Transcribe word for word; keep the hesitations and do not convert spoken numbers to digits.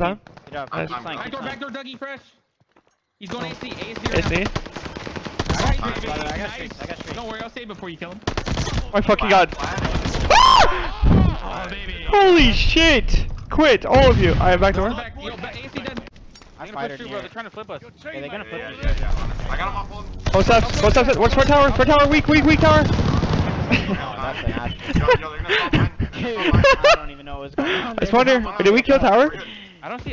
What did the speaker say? Down. Get up. Nice. Keep flying, keep back door, back door, Dougie, fresh. He's going A C, A C. A C. Alright, I, nice. I got straight. Don't worry, I'll save before you kill him. Oh my fucking god. Ah! Oh, baby. Holy shit! Quit, all of you. I have back door. I'm fighting you, bro. They're trying to flip us. Yeah, they're gonna flip us. Yeah, yeah, yeah. I got him off. What's up? What's up? What's for tower? For tower? Weak, weak, weak tower. I just wonder, did we kill tower? I don't see.